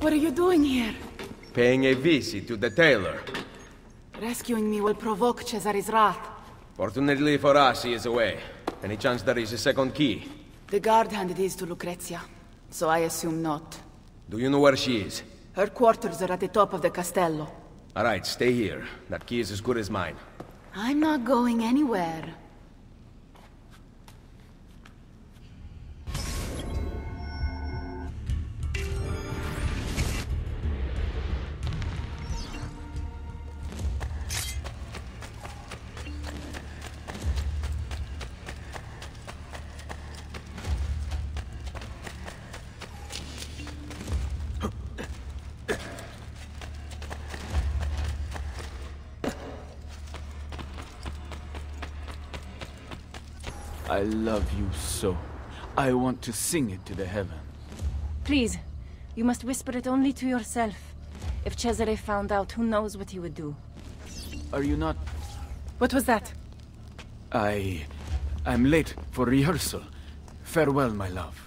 What are you doing here? Paying a visit to the tailor. Rescuing me will provoke Cesare's wrath. Fortunately for us, he is away. Any chance there is a second key? The guard handed these to Lucrezia, so I assume not. Do you know where she is? Her quarters are at the top of the castello. All right, stay here. That key is as good as mine. I'm not going anywhere. I love you so. I want to sing it to the heavens. Please, you must whisper it only to yourself. If Cesare found out, who knows what he would do. Are you not... What was that? I'm late for rehearsal. Farewell, my love.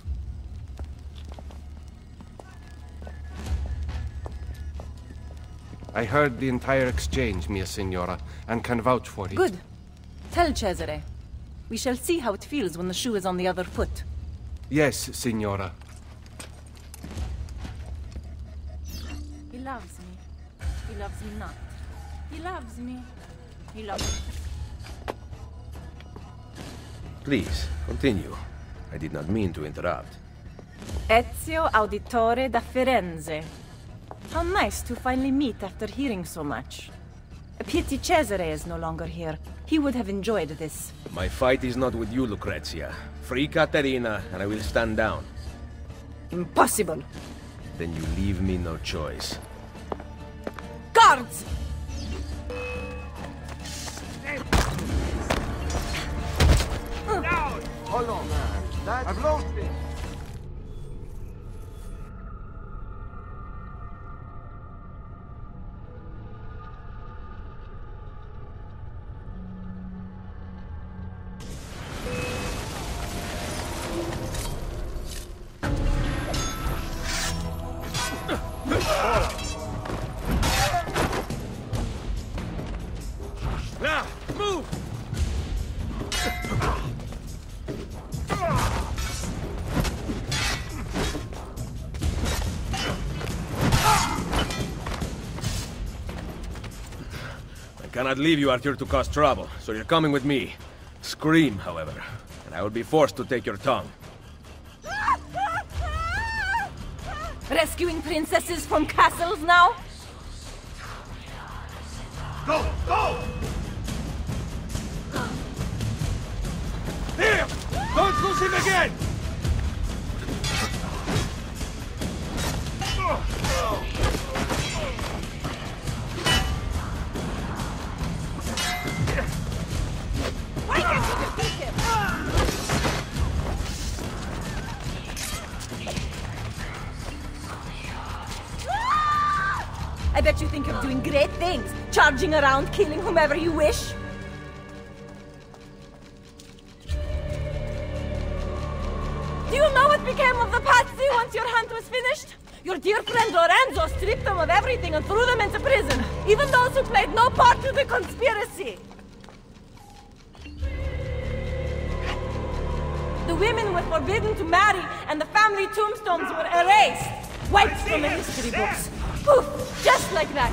I heard the entire exchange, mia signora, and can vouch for it. Good. Tell Cesare. We shall see how it feels when the shoe is on the other foot. Yes, signora. He loves me. He loves me not. He loves me. He loves me. Please, continue. I did not mean to interrupt. Ezio Auditore da Firenze. How nice to finally meet after hearing so much. A pity Cesare is no longer here. He would have enjoyed this. My fight is not with you, Lucrezia. Free Caterina, and I will stand down. Impossible. Then you leave me no choice. Guards! Down! Hold on, man. I've lost it. I cannot leave you out here to cause trouble, so you're coming with me. Scream, however, and I will be forced to take your tongue. Rescuing princesses from castles now? Go! Go! Here! Don't lose him again! I bet you think you're doing great things, charging around, killing whomever you wish. Do you know what became of the Pazzi once your hunt was finished? Your dear friend Lorenzo stripped them of everything and threw them into prison, even those who played no part to the conspiracy. The women were forbidden to marry, and the family tombstones were erased, wiped from the history books. Poof! Just like that!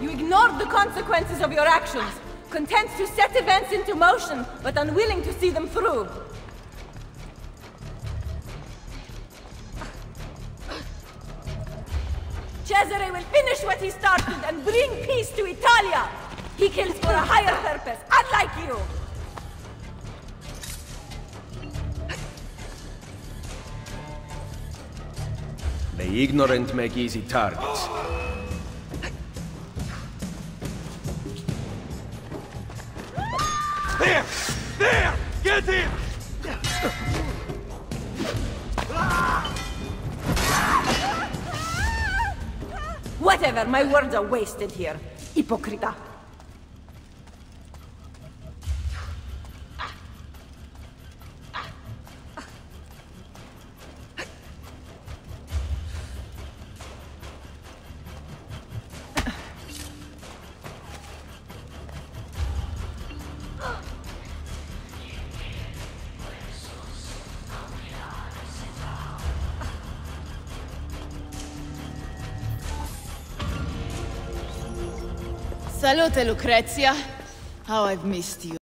You ignored the consequences of your actions, content to set events into motion, but unwilling to see them through. Cesare will finish what he started and bring peace to Italia! He kills for a higher purpose, unlike you! The ignorant make easy targets. There! There! Get him! Whatever, my words are wasted here. Ipocrita. Salute, Lucrezia. How I've missed you.